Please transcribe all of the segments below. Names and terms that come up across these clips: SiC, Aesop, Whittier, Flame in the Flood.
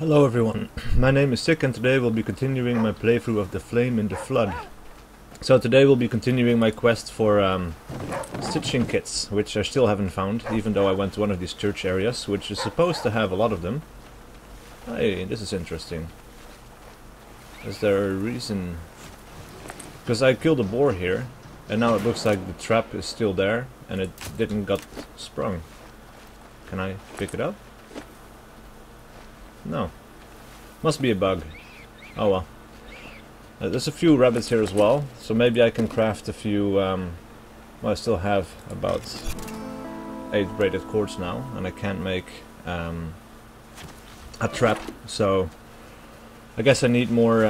Hello everyone, my name is Sick and today we'll be continuing my playthrough of the Flame in the Flood. So today we'll be continuing my quest for stitching kits, which I still haven't found, even though I went to one of these church areas, which is supposed to have a lot of them. Hey, this is interesting. Is there a reason? Because I killed a boar here, and now it looks like the trap is still there, and it didn't got sprung. Can I pick it up? No. Must be a bug. Oh well. There's a few rabbits here as well, so maybe I can craft a few... well, I still have about 8 braided cords now, and I can't make a trap, so I guess I need more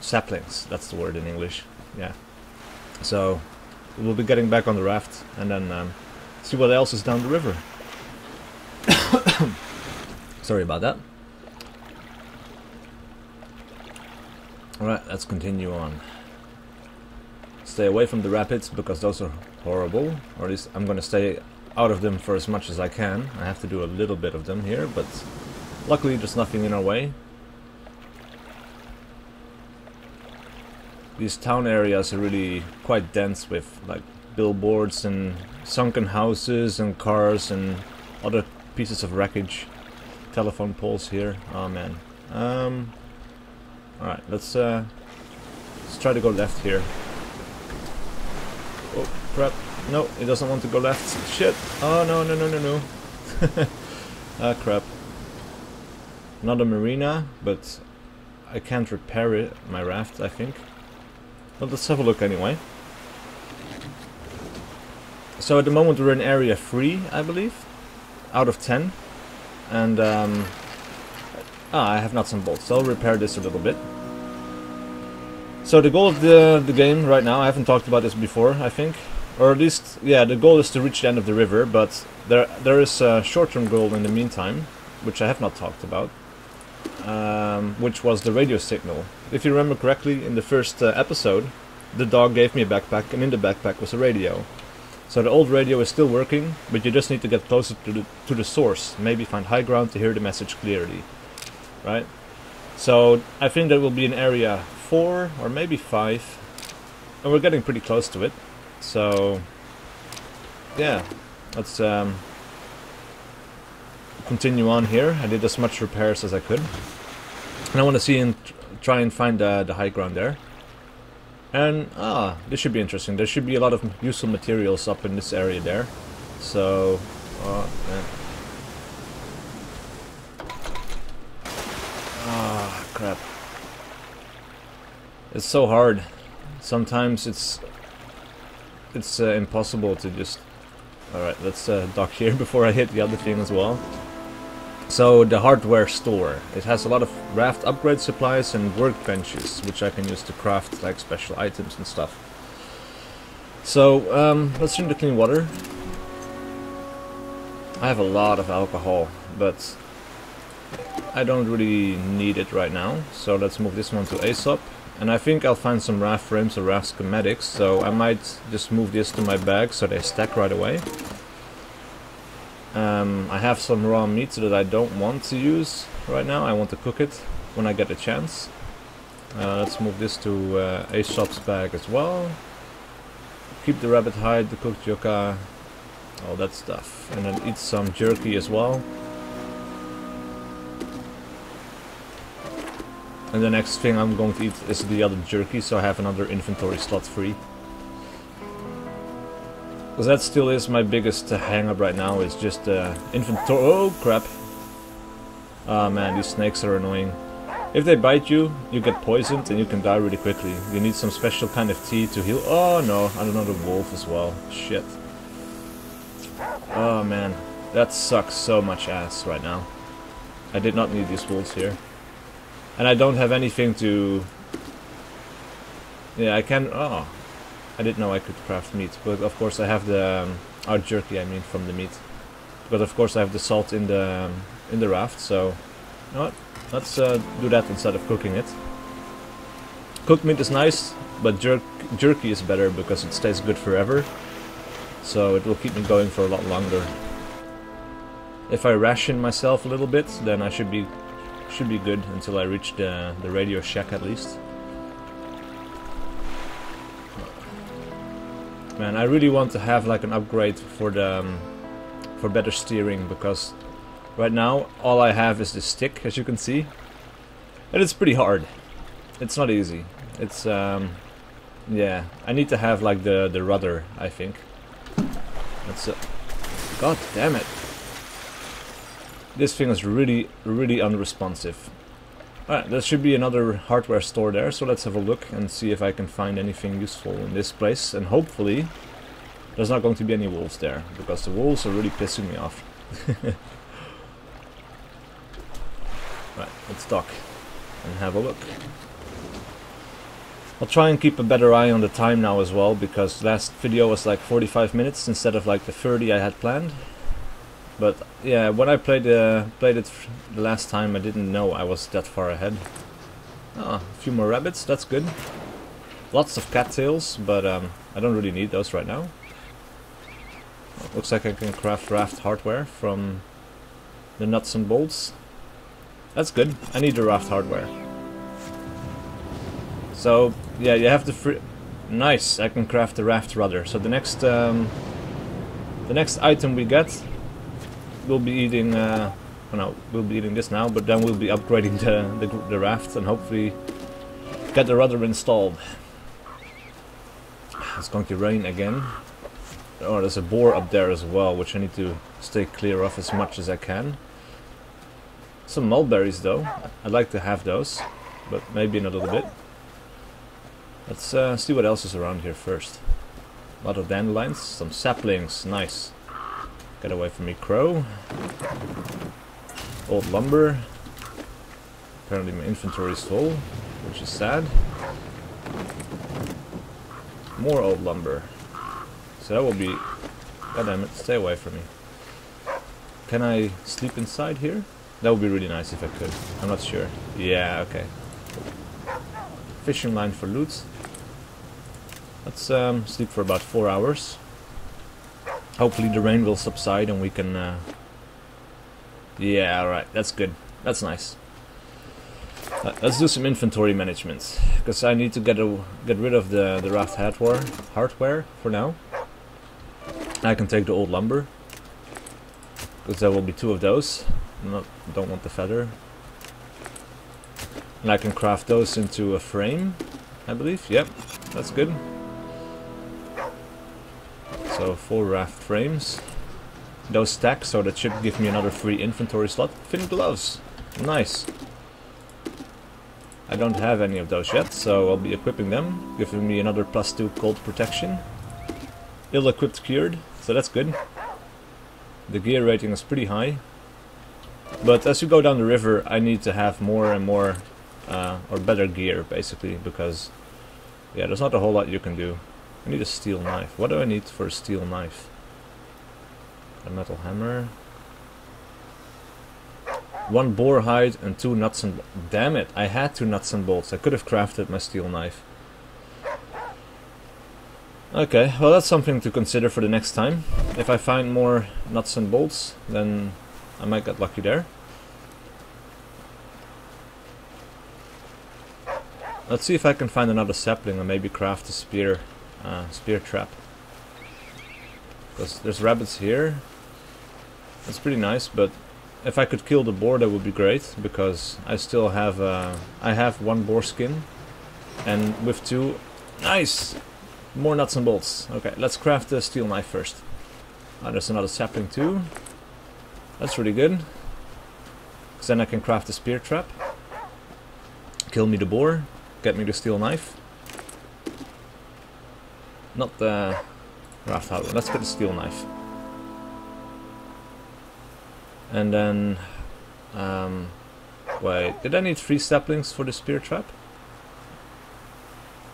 saplings. That's the word in English. Yeah. So we'll be getting back on the raft and then see what else is down the river. Sorry about that. Alright, let's continue on. Stay away from the rapids because those are horrible. Or at least I'm gonna stay out of them for as much as I can. I have to do a little bit of them here, but luckily there's nothing in our way. These town areas are really quite dense with like billboards and sunken houses and cars and other pieces of wreckage. Telephone poles here. Oh man. Alright, let's try to go left here. Oh crap. No, it doesn't want to go left. Shit. Oh no. Ah crap. Not a marina, but I can't repair it, my raft, I think. Well, let's have a look anyway. So at the moment we're in area 3, I believe. Out of 10. And, I have nuts and bolts, so I'll repair this a little bit. So the goal of the game right now, I haven't talked about this before, I think. Or at least, yeah, the goal is to reach the end of the river, but there is a short-term goal in the meantime, which I have not talked about, which was the radio signal. If you remember correctly, in the first episode, the dog gave me a backpack, and in the backpack was a radio. So the old radio is still working, but you just need to get closer to the source. Maybe find high ground to hear the message clearly, right? So I think that will be in area 4 or maybe 5, and we're getting pretty close to it. So yeah, let's continue on here. I did as much repairs as I could, and I want to see and try and find the high ground there. And, this should be interesting. There should be a lot of useful materials up in this area there. So, crap. It's so hard. Sometimes it's impossible to just... Alright, let's dock here before I hit the other thing as well. So, the hardware store. It has a lot of raft upgrade supplies and workbenches, which I can use to craft like special items and stuff. So, let's drink the clean water. I have a lot of alcohol, but I don't really need it right now. So let's move this one to Aesop. And I think I'll find some raft frames or raft schematics, so I might just move this to my bag so they stack right away. I have some raw meat that I don't want to use right now. I want to cook it when I get a chance. Let's move this to Aesop's bag as well. Keep the rabbit hide, the cooked yucca, all that stuff. And then eat some jerky as well. And the next thing I'm going to eat is the other jerky, so I have another inventory slot free. Because that still is my biggest hang-up right now, is just inventory... Oh, crap! Oh man, these snakes are annoying. If they bite you, you get poisoned and you can die really quickly. You need some special kind of tea to heal... Oh no, I don't know, the wolf as well. Shit. Oh man, that sucks so much ass right now. I did not need these wolves here. And I don't have anything to... Yeah, I can... Oh... I didn't know I could craft meat, but of course I have the jerky. I mean, from the meat. But of course I have the salt in the raft. So, you know what? Let's do that instead of cooking it. Cooked meat is nice, but jerky is better because it stays good forever. So it will keep me going for a lot longer. If I ration myself a little bit, then I should be good until I reach the radio shack at least. Man, I really want to have like an upgrade for the for better steering, because right now all I have is this stick, as you can see, and it's pretty hard. It's not easy. It's yeah. I need to have like the rudder, I think. That's God damn it. This thing is really unresponsive. Alright, there should be another hardware store there, so let's have a look and see if I can find anything useful in this place. And hopefully there's not going to be any wolves there, because the wolves are really pissing me off. Right, let's dock and have a look. I'll try and keep a better eye on the time now as well, because last video was like 45 minutes instead of like the 30 I had planned. But yeah, when I played it the last time, I didn't know I was that far ahead. Ah, a few more rabbits, that's good. Lots of cattails, but I don't really need those right now. Well, looks like I can craft raft hardware from the nuts and bolts. That's good, I need the raft hardware. So yeah, you have to free... Nice, I can craft the raft rudder. So the next item we get... We'll be eating. Oh no, we'll be eating this now, but then we'll be upgrading the raft and hopefully get the rudder installed. It's going to rain again. Oh, there's a boar up there as well, which I need to stay clear of as much as I can. Some mulberries though. I'd like to have those, but maybe in a little bit. Let's see what else is around here first. A lot of dandelions, some saplings, nice. Get away from me, crow. Old lumber. Apparently my inventory is full, which is sad. More old lumber. So that will be... God damn it, stay away from me. Can I sleep inside here? That would be really nice if I could. I'm not sure. Yeah, okay. Fishing line for loot. Let's sleep for about 4 hours. Hopefully the rain will subside and we can... Yeah, alright, that's good. That's nice. Let's do some inventory management, because I need to get rid of the raft hardware for now. I can take the old lumber, because there will be 2 of those. I don't want the feather. And I can craft those into a frame, I believe. Yep, that's good. So 4 raft frames. Those stack, so that should give me another free inventory slot. Fin gloves. Nice. I don't have any of those yet, so I'll be equipping them. Giving me another +2 cold protection. Ill-equipped cured, so that's good. The gear rating is pretty high. But as you go down the river, I need to have more and more, or better gear, basically, because yeah, there's not a whole lot you can do. I need a steel knife. What do I need for a steel knife? A metal hammer. 1 boar hide and 2 nuts and... Damn it, I had 2 nuts and bolts. I could have crafted my steel knife. Okay, well that's something to consider for the next time. If I find more nuts and bolts, then I might get lucky there. Let's see if I can find another sapling and maybe craft a spear. Spear trap. Because there's rabbits here. That's pretty nice, but if I could kill the boar, that would be great, because I still have I have 1 boar skin, and with 2, nice, more nuts and bolts. Okay, let's craft the steel knife first. There's another sapling too. That's really good, because then I can craft the spear trap. Kill me the boar, get me the steel knife. Not the raft hardware. Let's get the steel knife. And then... wait, did I need 3 saplings for the spear trap?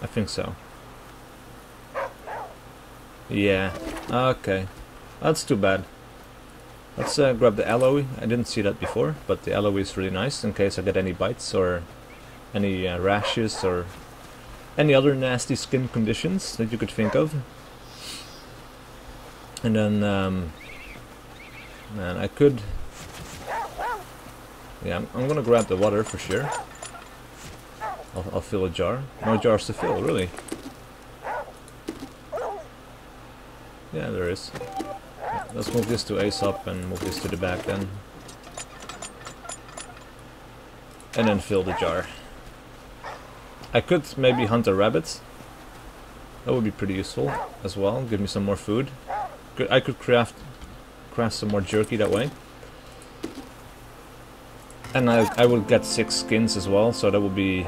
I think so. Yeah, okay. That's too bad. Let's grab the aloe. I didn't see that before, but the aloe is really nice in case I get any bites or any rashes or... any other nasty skin conditions that you could think of. And then, man, I could Yeah, I'm gonna grab the water for sure. I'll fill a jar. No jars to fill, really. Yeah, there is. Yeah, let's move this to ASAP and move this to the back then. And then fill the jar. I could maybe hunt a rabbit. That would be pretty useful as well. Give me some more food. I could craft some more jerky that way. And I would get 6 skins as well, so that would be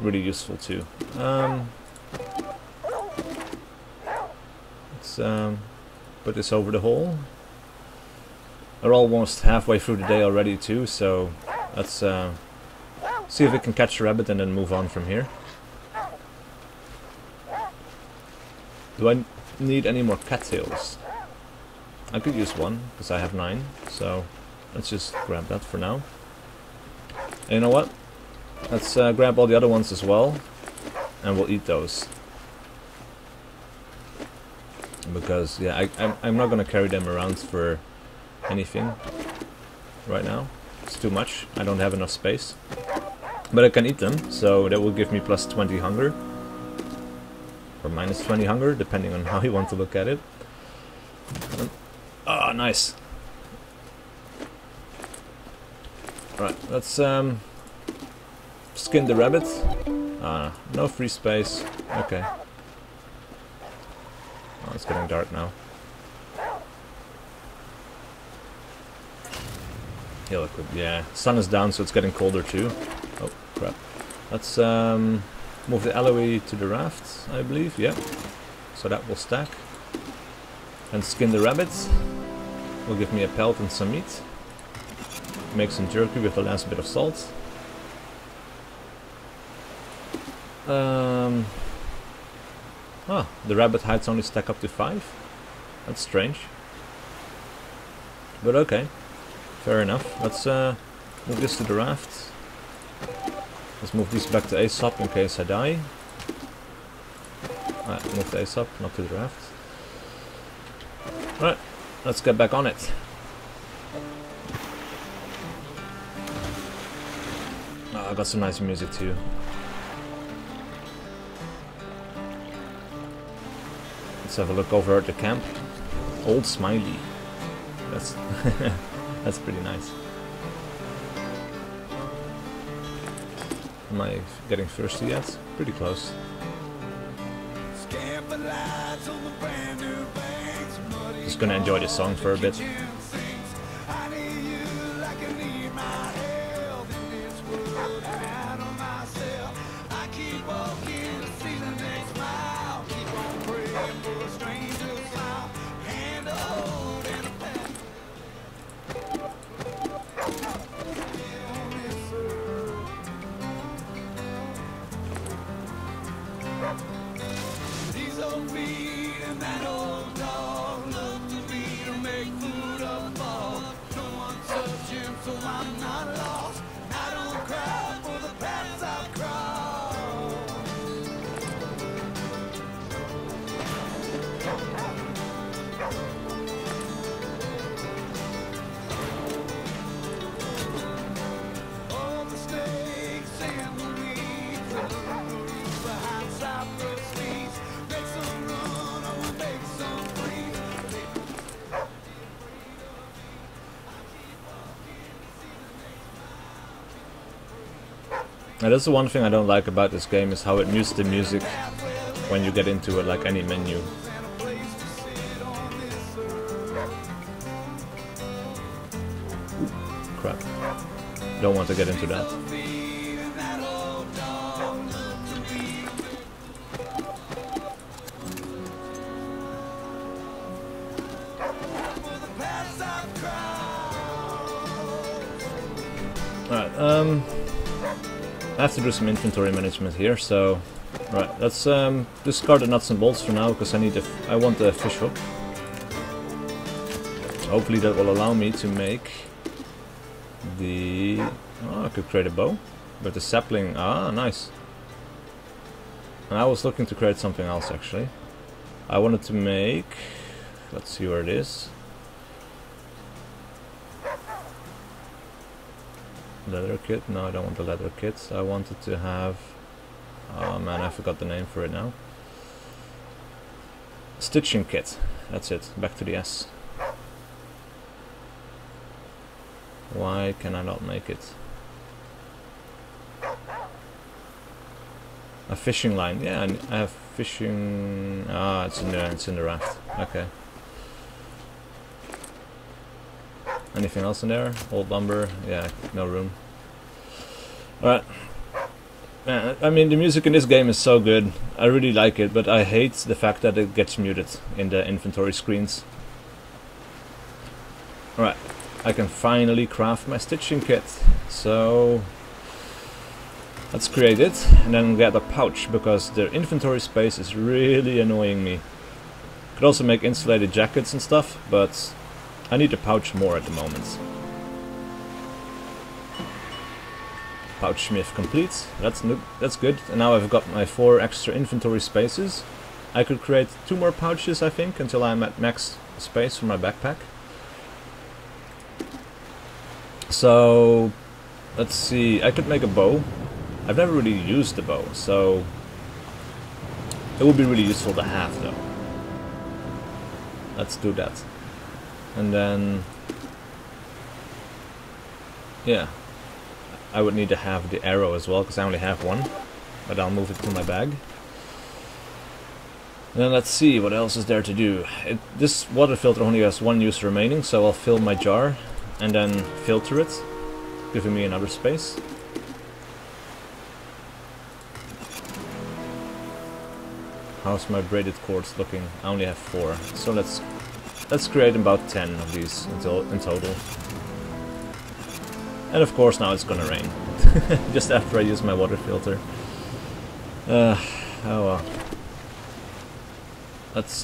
really useful too. Let's put this over the hole. We're almost halfway through the day already too, so let's see if we can catch a rabbit and then move on from here. Do I need any more cattails? I could use one, because I have 9, so let's just grab that for now. And you know what? Let's grab all the other ones as well, and we'll eat those. Because yeah, I'm not gonna carry them around for anything right now. It's too much. I don't have enough space. But I can eat them, so that will give me plus 20 hunger, or minus 20 hunger, depending on how you want to look at it. Ah, nice. Right, let's skin the rabbit. Ah, no free space. Okay. Oh, it's getting dark now. Yeah, look, yeah, sun is down, so it's getting colder too. Oh crap. Let's move the alloy to the raft, I believe. Yep. Yeah. So that will stack. And skin the rabbit. Will give me a pelt and some meat. Make some jerky with the last bit of salt. The rabbit hides only stack up to 5. That's strange. But okay, fair enough. Let's move this to the raft. Let's move these back to ASAP in case I die. Alright, move to ASAP, not to the raft. Alright, let's get back on it. I got some nice music too. Let's have a look over at the camp. Old Smiley. That's that's pretty nice. Am I getting thirsty yet? Pretty close. Just gonna enjoy this song for a bit. Now that's the one thing I don't like about this game, is how it mutes the music when you get into it, like any menu. Crap. Don't want to get into that. Alright, I have to do some inventory management here, so right, let's discard the nuts and bolts for now, because I want the fish hook. Hopefully that will allow me to make the... Oh, I could create a bow, but the sapling... Ah, nice. And I was looking to create something else actually. I wanted to make... Let's see where it is. leather kit. No, I don't want the leather kits. I wanted to have... oh man, I forgot the name for it now. Stitching kit. That's it. Back to the S. Why can I not make it? A fishing line. Yeah, I have fishing... ah, it's in the raft. Okay. Anything else in there? Old lumber. Yeah, no room. Alright. I mean, the music in this game is so good. I really like it, but I hate the fact that it gets muted in the inventory screens. Alright. I can finally craft my stitching kit. So... let's create it and then get a pouch, because the inventory space is really annoying me. Could also make insulated jackets and stuff, but... I need a pouch more at the moment. Pouch smith complete. That's good. And now I've got my 4 extra inventory spaces. I could create 2 more pouches, I think, until I'm at max space for my backpack. So let's see. I could make a bow. I've never really used the bow, so it would be really useful to have, though. Let's do that. And then, yeah, I would need to have the arrow as well, because I only have 1, but I'll move it to my bag. And then let's see what else is there to do. This water filter only has 1 use remaining, so I'll fill my jar and then filter it, giving me another space. How's my braided cords looking? I only have 4, so let's create about 10 of these in total. And of course now it's gonna rain. Just after I use my water filter. Oh well. Let's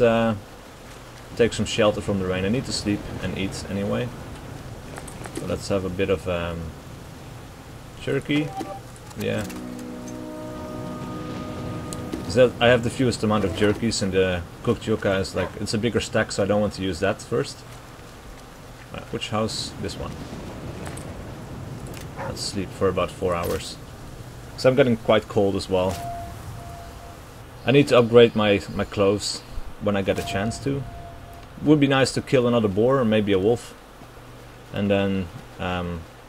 take some shelter from the rain. I need to sleep and eat anyway. So let's have a bit of jerky. Yeah. That I have the fewest amount of jerkies, and the cooked yucca is like, it's a bigger stack, so I don't want to use that first. Which house? This one. Let's sleep for about 4 hours. So I'm getting quite cold as well. I need to upgrade my clothes when I get a chance to. It would be nice to kill another boar or maybe a wolf, and then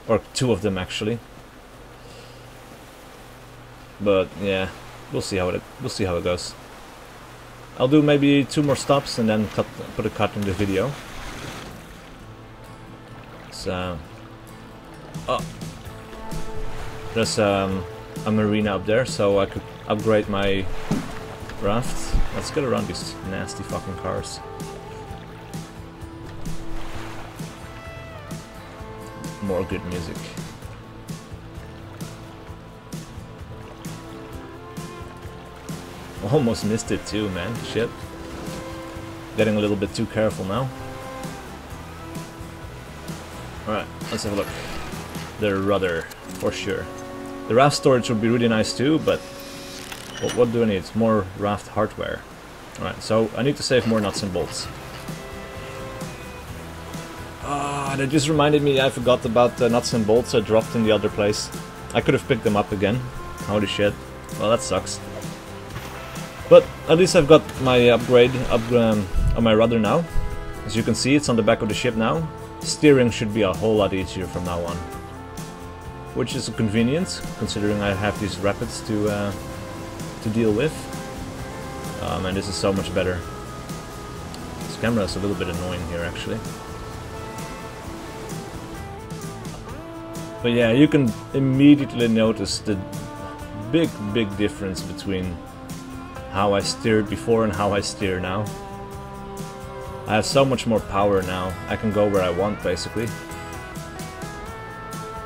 or 2 of them actually. But yeah. We'll see how it goes. I'll do maybe 2 more stops and then put a cut in the video. So, oh, there's a marina up there, so I could upgrade my raft. Let's get around these nasty fucking cars. More good music. Almost missed it too, man. Shit. Getting a little bit too careful now. Alright, let's have a look. The rudder, for sure. The raft storage would be really nice too, but... what do I need? More raft hardware. Alright, so I need to save more nuts and bolts. Ah, that just reminded me I forgot about the nuts and bolts I dropped in the other place. I could have picked them up again. Holy shit. Well, that sucks. But at least I've got my upgrade on my rudder now. As you can see, it's on the back of the ship now. Steering should be a whole lot easier from now on. Which is convenient, considering I have these rapids to deal with. And this is so much better. This camera is a little bit annoying here, actually. But yeah, you can immediately notice the big difference between how I steered before and how I steer now. I have so much more power now. I can go where I want, basically.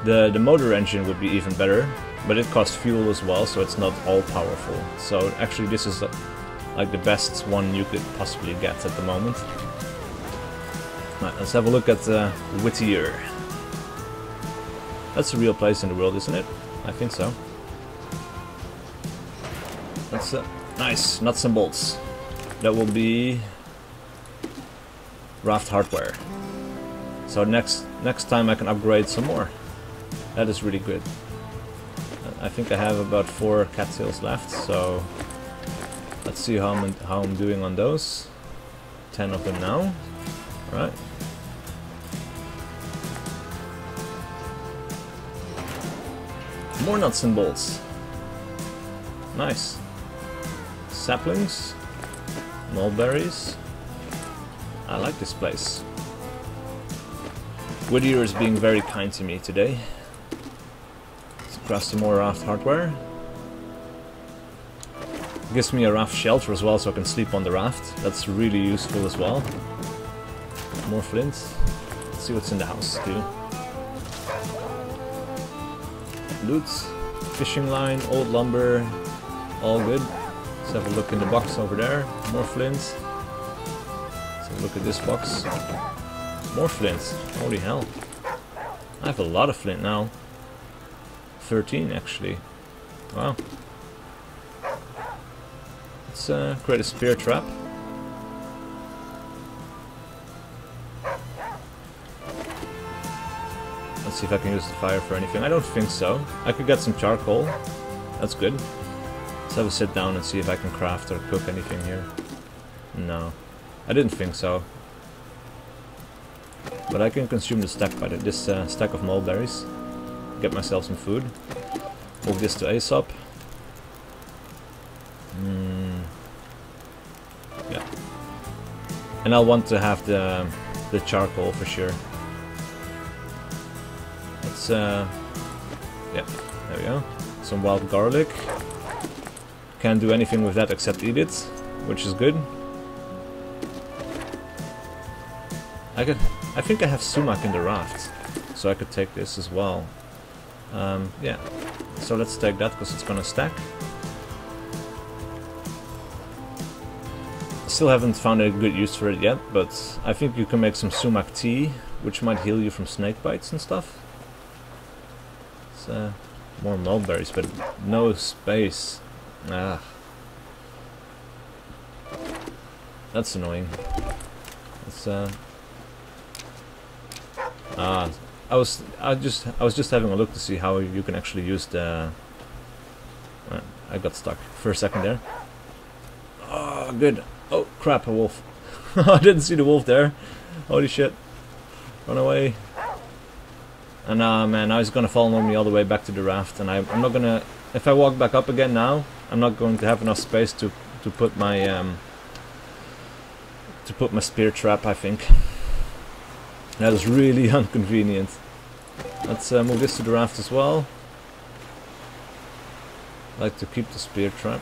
The motor engine would be even better, but it costs fuel as well, so it's not all powerful. So actually this is like the best one you could possibly get at the moment. Right, let's have a look at Whittier. That's a real place in the world, isn't it? I think so. That's nice, nuts and bolts. That will be raft hardware. So next time I can upgrade some more. That is really good. I think I have about 4 cattails left, so let's see how I'm doing on those. 10 of them now. All right. More nuts and bolts. Nice. Saplings, mulberries. I like this place. Whittier is being very kind to me today. Let's craft some more raft hardware. Gives me a raft shelter as well, so I can sleep on the raft. That's really useful as well. More flint. Let's see what's in the house too. Loot, fishing line, old lumber, all good. Let's have a look in the box over there. More flint. Let's have a look at this box. More flint. Holy hell. I have a lot of flint now. 13 actually. Wow. Let's create a spear trap. Let's see if I can use the fire for anything. I don't think so. I could get some charcoal. That's good. Let's have a sit down and see if I can craft or cook anything here. No. I didn't think so. But I can consume the stack by this stack of mulberries. Get myself some food. Move this to Aesop. Yeah. And I'll want to have the charcoal for sure. Let's yeah, there we go. Some wild garlic. Can't do anything with that except eat it, which is good. I think I have sumac in the raft, so I could take this as well. Yeah, so let's take that because it's gonna stack. Still haven't found a good use for it yet, but I think you can make some sumac tea, which might heal you from snake bites and stuff. It's more mulberries, but no space. Ah, that's annoying. It's I was just having a look to see how you can actually use the. I got stuck for a second there. Oh, good. Oh crap, a wolf. I didn't see the wolf there. Holy shit. Run away. And man, now he's gonna follow me all the way back to the raft, and I'm not gonna. If I walk back up again now, I'm not going to have enough space to put my spear trap, I think. That is really inconvenient. Let's move this to the raft as well. I like to keep the spear trap.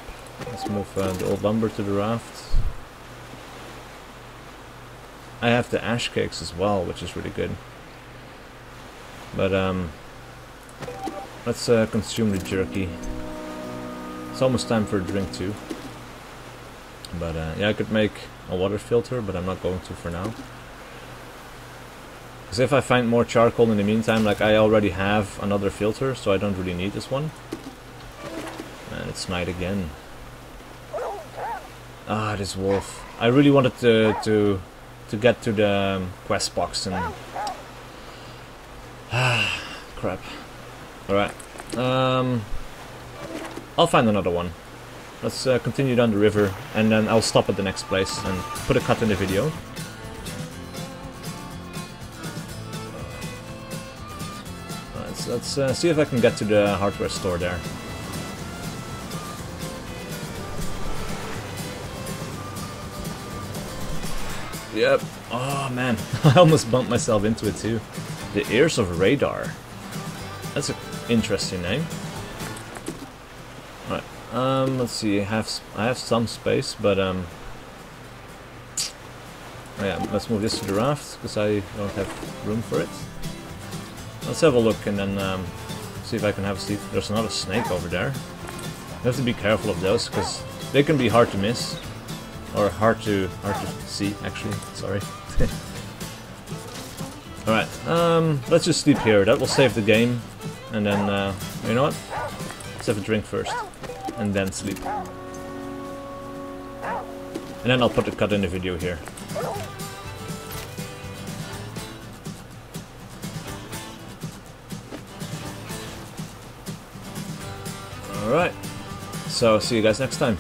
Let's move the old lumber to the raft. I have the ash cakes as well, which is really good. But let's consume the jerky. It's almost time for a drink too. But yeah, I could make a water filter, but I'm not going to for now. Because if I find more charcoal in the meantime, like I already have another filter, so I don't really need this one. And it's night again. Ah, this wolf. I really wanted to get to the quest box and... Ah, crap. Alright. I'll find another one. Let's continue down the river, and then I'll stop at the next place and put a cut in the video. Let's see if I can get to the hardware store there. Yep. Oh man, I almost bumped myself into it too. The Ears of Radar. That's an interesting name. Alright. Let's see. I have some space, but yeah. Let's move this to the raft because I don't have room for it. Let's have a look and then see if I can have a sleep. There's another snake over there. You have to be careful of those because they can be hard to miss, or hard to see. Actually, sorry. All right, let's just sleep here. That will save the game, and then you know what? Let's have a drink first, and then sleep, and then I'll put the cut in the video here. Alright, so see you guys next time.